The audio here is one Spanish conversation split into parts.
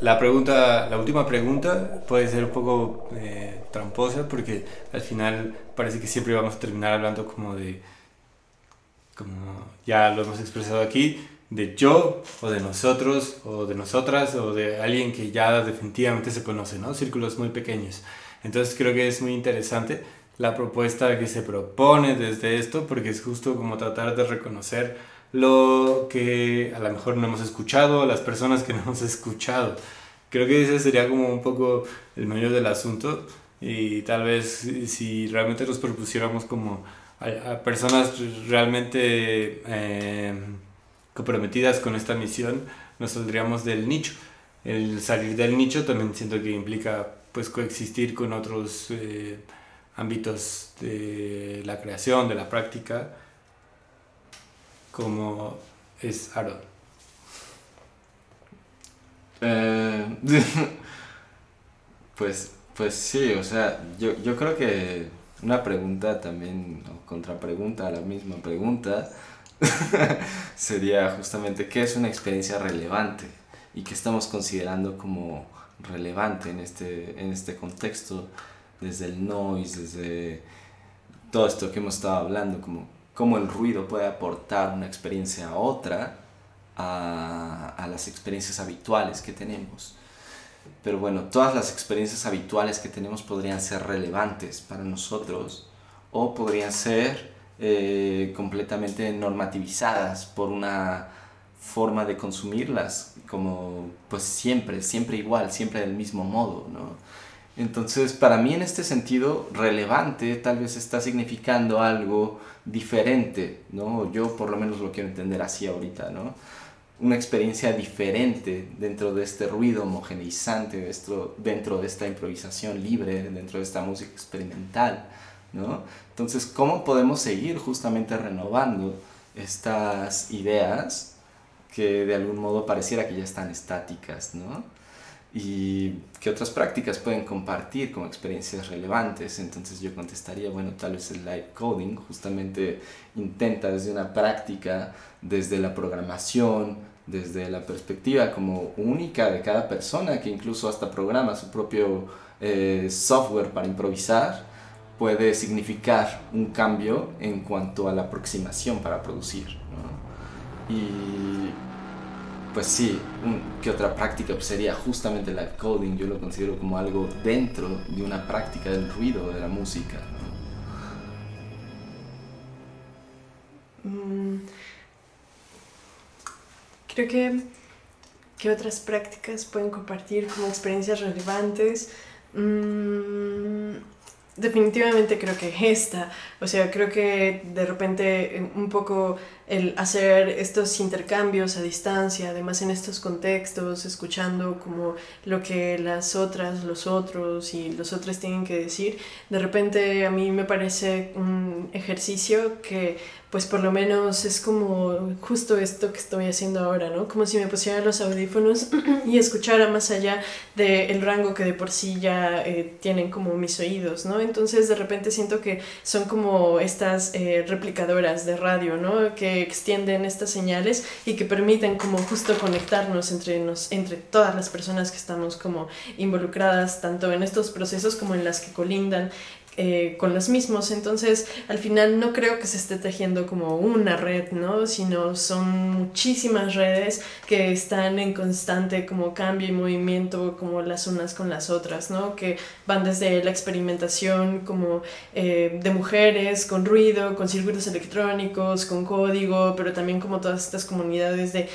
La última pregunta puede ser un poco tramposa, porque al final parece que siempre vamos a terminar hablando como de, como ya lo hemos expresado aquí, de yo, o de nosotros, o de nosotras, o de alguien que ya definitivamente se conoce, ¿no? Círculos muy pequeños. Entonces creo que es muy interesante la propuesta que se propone desde esto, porque es justo como tratar de reconocer lo que a lo mejor no hemos escuchado, las personas que no hemos escuchado. Creo que ese sería como un poco el meollo del asunto, y tal vez si realmente nos propusiéramos como a personas realmente comprometidas con esta misión, nos saldríamos del nicho. El salir del nicho también siento que implica pues coexistir con otros ámbitos de la creación, de la práctica, como es Aarón. Pues sí, o sea, yo creo que una pregunta también, o contrapregunta a la misma pregunta, sería justamente qué es una experiencia relevante y qué estamos considerando como relevante en este contexto, desde el noise, desde todo esto que hemos estado hablando, como cómo el ruido puede aportar una experiencia a otra, a las experiencias habituales que tenemos. Pero bueno, todas las experiencias habituales que tenemos podrían ser relevantes para nosotros, o podrían ser completamente normativizadas por una forma de consumirlas, como pues siempre igual, siempre del mismo modo, ¿no? Entonces, para mí en este sentido, relevante tal vez está significando algo diferente, ¿no? Yo por lo menos lo quiero entender así ahorita, ¿no? Una experiencia diferente dentro de este ruido homogeneizante, dentro de esta improvisación libre, dentro de esta música experimental, ¿no? Entonces, ¿cómo podemos seguir justamente renovando estas ideas que de algún modo pareciera que ya están estáticas, ¿no? Y qué otras prácticas pueden compartir como experiencias relevantes. Entonces yo contestaría, bueno, tal vez el live coding justamente intenta desde una práctica, desde la programación, desde la perspectiva como única de cada persona, que incluso hasta programa su propio software para improvisar, puede significar un cambio en cuanto a la aproximación para producir, ¿no? Y pues sí, ¿qué otra práctica? Pues sería justamente el live coding. Yo lo considero como algo dentro de una práctica del ruido, de la música, ¿no? Creo que ¿qué otras prácticas pueden compartir como experiencias relevantes? Definitivamente creo que esta, o sea, creo que de repente un poco el hacer estos intercambios a distancia, además en estos contextos, escuchando como lo que las otras, los otros y los otros tienen que decir, de repente a mí me parece un ejercicio que pues por lo menos es como justo esto que estoy haciendo ahora, ¿no? Como si me pusiera los audífonos y escuchara más allá del rango que de por sí ya tienen como mis oídos, ¿no? Entonces de repente siento que son como estas replicadoras de radio, ¿no? Que extienden estas señales y que permiten como justo conectarnos entre todas las personas que estamos como involucradas, tanto en estos procesos como en las que colindan con los mismos. Entonces al final no creo que se esté tejiendo como una red, ¿no? Sino son muchísimas redes que están en constante como cambio y movimiento, como las unas con las otras, ¿no? Que van desde la experimentación como de mujeres, con ruido, con circuitos electrónicos, con código, pero también como todas estas comunidades de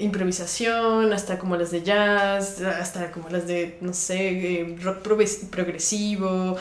improvisación, hasta como las de jazz, hasta como las de, no sé, rock progresivo,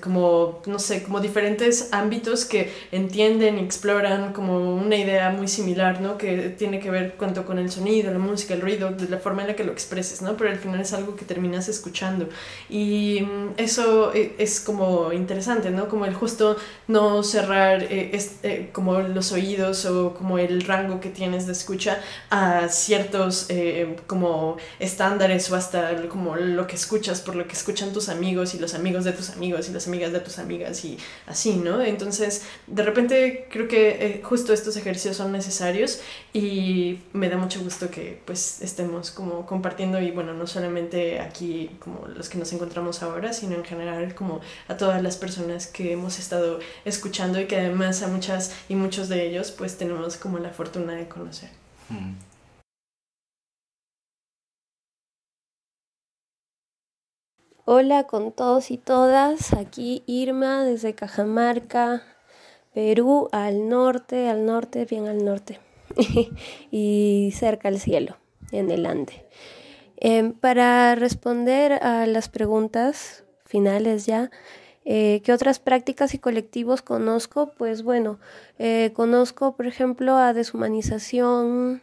como, no sé, como diferentes ámbitos que entienden y exploran como una idea muy similar, ¿no? Que tiene que ver tanto con el sonido, la música, el ruido, de la forma en la que lo expreses, ¿no? Pero al final es algo que terminas escuchando. Y eso es como interesante, ¿no? Como el justo no cerrar como los oídos o como el rango que tienes de escucha a ciertos como estándares, o hasta como lo que escuchas por lo que escuchan tus amigos y los amigos de tus amigos, amigos y las amigas de tus amigas y así, ¿no? Entonces, de repente creo que justo estos ejercicios son necesarios y me da mucho gusto que pues estemos como compartiendo y bueno, no solamente aquí como los que nos encontramos ahora, sino en general como a todas las personas que hemos estado escuchando y que además a muchas y muchos de ellos pues tenemos como la fortuna de conocer. Hola con todos y todas, aquí Irma desde Cajamarca, Perú, al norte, bien al norte y cerca al cielo, en el Ande. Para responder a las preguntas finales ya, ¿qué otras prácticas y colectivos conozco? Pues bueno, conozco por ejemplo a Deshumanización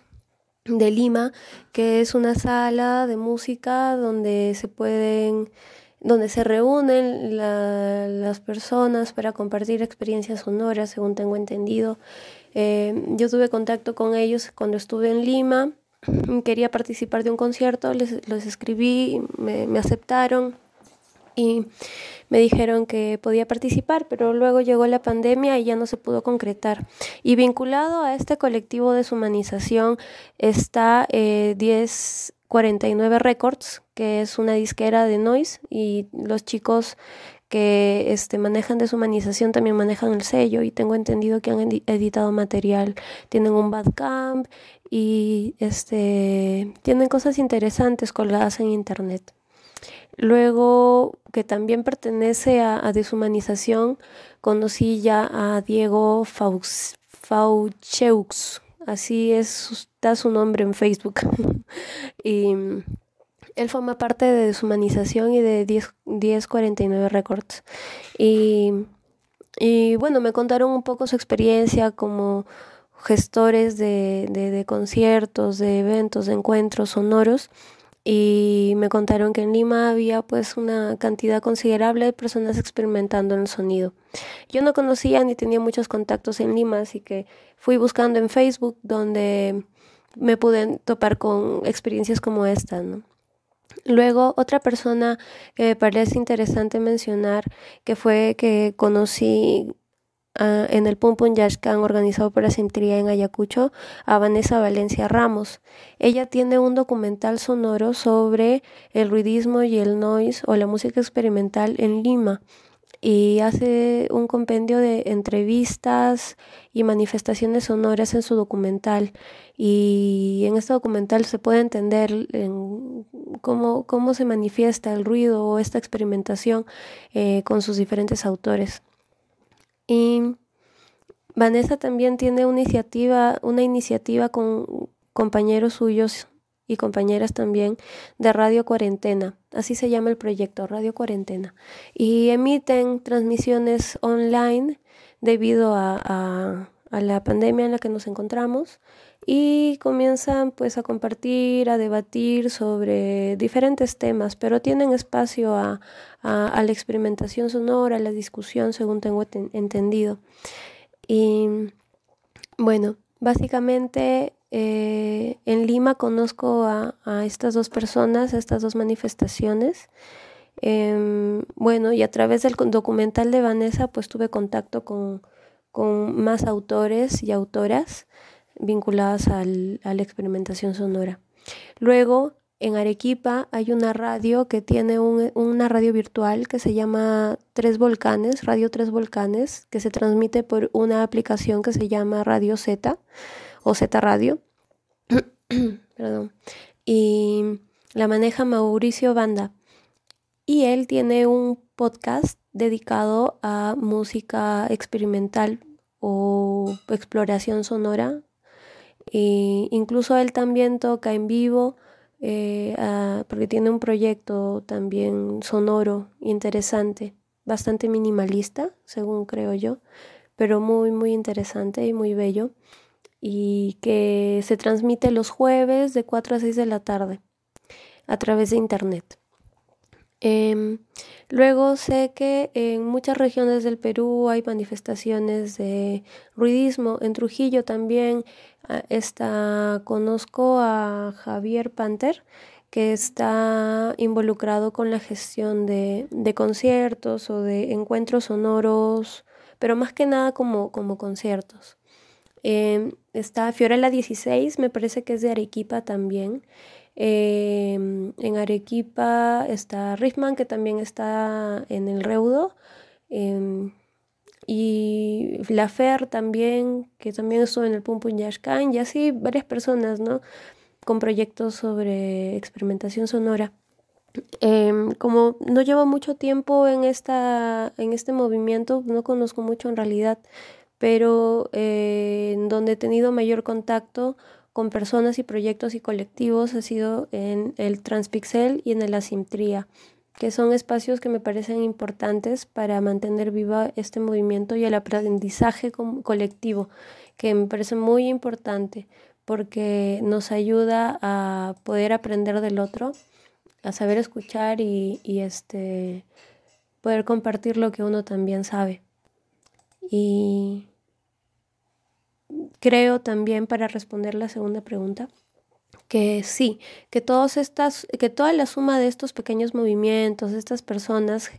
de Lima, que es una sala de música donde se reúnen las personas para compartir experiencias sonoras, según tengo entendido. Yo tuve contacto con ellos cuando estuve en Lima, quería participar de un concierto, les escribí, me aceptaron y me dijeron que podía participar, pero luego llegó la pandemia y ya no se pudo concretar. Y vinculado a este colectivo de Deshumanización está 1049 Records, que es una disquera de noise, y los chicos que manejan Deshumanización también manejan el sello, y tengo entendido que han editado material, tienen un Bandcamp y tienen cosas interesantes colgadas en internet. Luego, que también pertenece a Deshumanización, conocí ya a Diego Faucheux, así está su nombre en Facebook. Y él forma parte de Deshumanización y de 1049 Records. Y bueno, me contaron un poco su experiencia como gestores de conciertos, de eventos, de encuentros sonoros. Y me contaron que en Lima había pues una cantidad considerable de personas experimentando en el sonido. Yo no conocía ni tenía muchos contactos en Lima, así que fui buscando en Facebook donde me pude topar con experiencias como esta, ¿no? Luego, otra persona que me parece interesante mencionar, que fue que conocí en el Pum Pum Yashkan organizado por Asimtría en Ayacucho, a Vanessa Valencia Ramos. Ella tiene un documental sonoro sobre el ruidismo y el noise o la música experimental en Lima y hace un compendio de entrevistas y manifestaciones sonoras en su documental, y en este documental se puede entender cómo se manifiesta el ruido o esta experimentación con sus diferentes autores. Y Vanessa también tiene una iniciativa con compañeros suyos y compañeras también de Radio Cuarentena. Así se llama el proyecto, Radio Cuarentena. Y emiten transmisiones online debido a la pandemia en la que nos encontramos. Y comienzan pues a compartir, a debatir sobre diferentes temas, pero tienen espacio a la experimentación sonora, a la discusión, según tengo entendido. Y bueno, básicamente en Lima conozco a estas dos personas, a estas dos manifestaciones. Bueno, y a través del documental de Vanessa pues tuve contacto con más autores y autoras vinculadas a la experimentación sonora. Luego, en Arequipa hay una radio que tiene una radio virtual que se llama Tres Volcanes, Radio Tres Volcanes, que se transmite por una aplicación que se llama Radio Z o Z Radio. Perdón. Y la maneja Mauricio Banda. Y él tiene un podcast dedicado a música experimental o exploración sonora. E incluso él también toca en vivo porque tiene un proyecto también sonoro interesante, bastante minimalista, según creo yo, pero muy muy interesante y muy bello, y que se transmite los jueves de 4 a 6 de la tarde a través de internet. Luego sé que en muchas regiones del Perú hay manifestaciones de ruidismo. En Trujillo también conozco a Javier Panter, que está involucrado con la gestión de conciertos o de encuentros sonoros, pero más que nada como conciertos. Está Fiorella 16, me parece que es de Arequipa también. En Arequipa está Riffman, que también está en el Reudo. Y Lafer también, que también estuvo en el Pum Pum Yashkan. Y así varias personas, ¿no?, con proyectos sobre experimentación sonora. Como no llevo mucho tiempo en este movimiento, no conozco mucho en realidad, pero donde he tenido mayor contacto con personas y proyectos y colectivos ha sido en el Transpixel y en el Asimtría, que son espacios que me parecen importantes para mantener viva este movimiento y el aprendizaje colectivo, que me parece muy importante, porque nos ayuda a poder aprender del otro, a saber escuchar y poder compartir lo que uno también sabe. Y creo también, para responder la segunda pregunta, que sí, que toda la suma de estos pequeños movimientos, de estas personas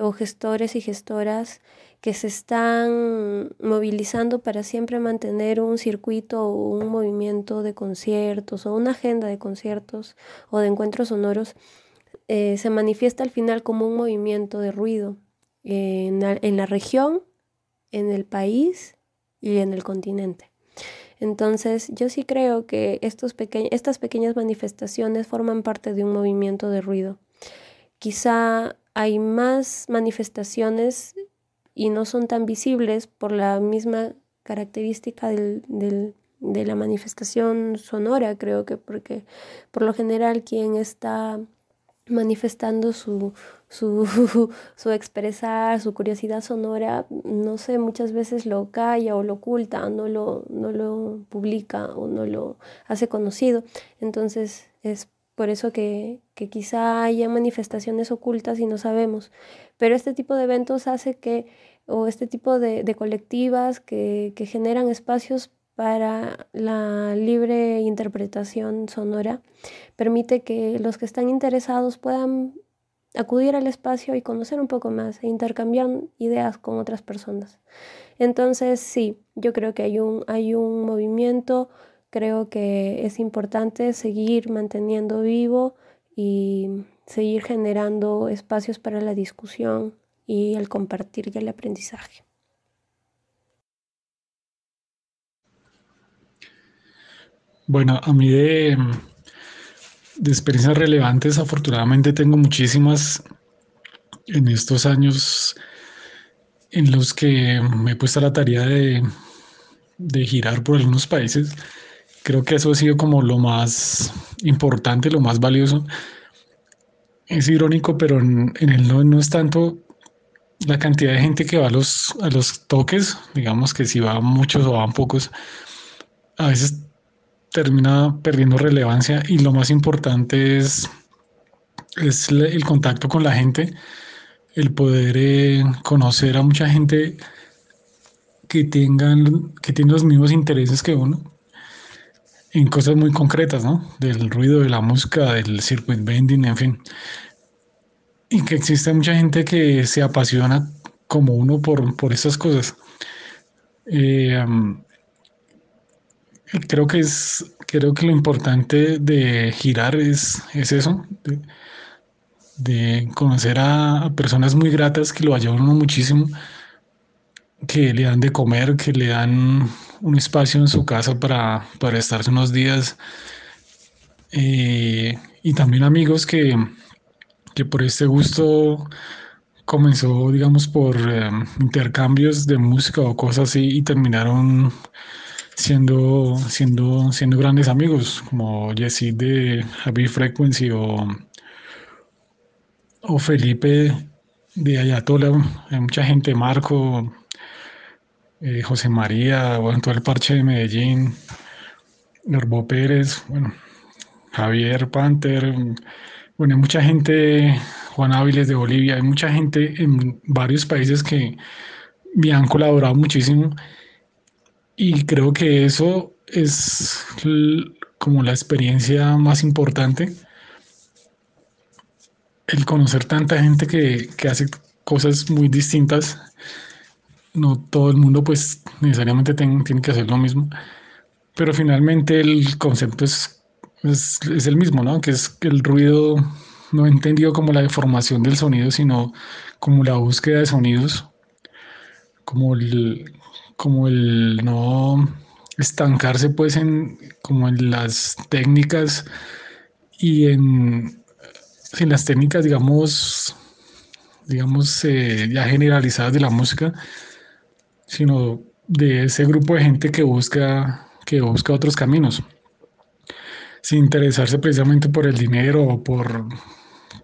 o gestores y gestoras, que se están movilizando para siempre mantener un circuito o un movimiento de conciertos o una agenda de conciertos o de encuentros sonoros, se manifiesta al final como un movimiento de ruido en la región, en el país y en el continente. Entonces yo sí creo que estas pequeñas manifestaciones forman parte de un movimiento de ruido. Quizá hay más manifestaciones y no son tan visibles por la misma característica de la manifestación sonora, creo que porque por lo general quien está manifestando su expresar, su curiosidad sonora, no sé, muchas veces lo calla o lo oculta, no lo publica o no lo hace conocido. Entonces es por eso que quizá haya manifestaciones ocultas y no sabemos. Pero este tipo de eventos hace que, o este tipo de colectivas que generan espacios para la libre interpretación sonora, permite que los que están interesados puedan acudir al espacio y conocer un poco más e intercambiar ideas con otras personas. Entonces sí, yo creo que hay un movimiento, creo que es importante seguir manteniendo vivo y seguir generando espacios para la discusión y el compartir y el aprendizaje. Bueno, a mí de experiencias relevantes, afortunadamente tengo muchísimas en estos años en los que me he puesto a la tarea de girar por algunos países. Creo que eso ha sido como lo más importante, lo más valioso. Es irónico, pero en el no es tanto la cantidad de gente que va a los toques, digamos que si van muchos o van pocos, a veces termina perdiendo relevancia, y lo más importante es el contacto con la gente, el poder conocer a mucha gente que tiene los mismos intereses que uno en cosas muy concretas, ¿no?, del ruido, de la música, del circuit bending, en fin, y que existe mucha gente que se apasiona como uno por estas cosas. Creo que lo importante de girar es eso, de conocer a personas muy gratas que lo ayudan muchísimo, que le dan de comer, que le dan un espacio en su casa para estarse unos días, y también amigos que por este gusto comenzó, digamos, por intercambios de música o cosas así, y terminaron siendo grandes amigos, como Jessy de Javi Frequency o Felipe de Ayatollah. Hay mucha gente, Marco, José María, bueno, todo el parche de Medellín, Norbo Pérez, bueno, Javier Panter, bueno, hay mucha gente, Juan Áviles de Bolivia, hay mucha gente en varios países que me han colaborado muchísimo. Y creo que eso es como la experiencia más importante, el conocer tanta gente que hace cosas muy distintas. No todo el mundo pues necesariamente tiene que hacer lo mismo, pero finalmente el concepto es el mismo, ¿no? Que es el ruido, no entendido como la deformación del sonido, sino como la búsqueda de sonidos, como el no estancarse pues en las técnicas y en las técnicas digamos ya generalizadas de la música, sino de ese grupo de gente que busca otros caminos, sin interesarse precisamente por el dinero o por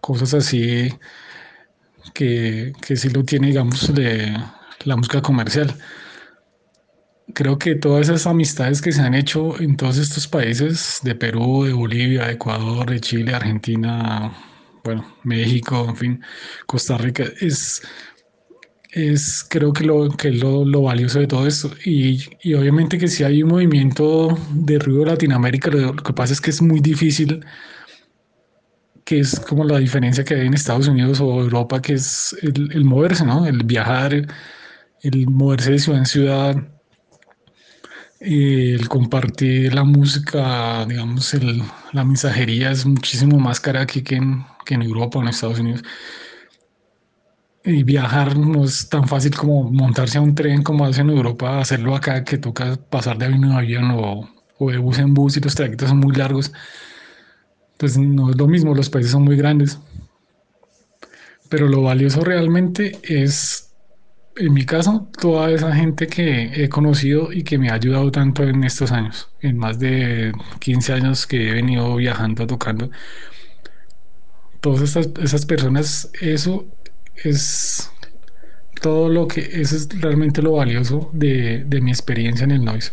cosas así que sí lo tiene, digamos, de la música comercial. Creo que todas esas amistades que se han hecho en todos estos países, de Perú, de Bolivia, de Ecuador, de Chile, Argentina, bueno, México, en fin, Costa Rica, es creo que lo valioso de todo esto. Y obviamente que si hay un movimiento de ruido en Latinoamérica, lo que pasa es que es muy difícil, que es como la diferencia que hay en Estados Unidos o Europa, que es el moverse, ¿no? El viajar, el moverse de ciudad en ciudad, el compartir la música, digamos, la mensajería es muchísimo más cara aquí que en Europa o en Estados Unidos. Y viajar no es tan fácil como montarse a un tren como hacen en Europa, hacerlo acá, que toca pasar de avión a avión o de bus en bus, y los trayectos son muy largos. Entonces no es lo mismo, los países son muy grandes. Pero lo valioso realmente es, en mi caso, toda esa gente que he conocido y que me ha ayudado tanto en estos años, en más de 15 años que he venido viajando, tocando. Todas esas personas, eso es todo lo que, eso es realmente lo valioso de mi experiencia en el noise.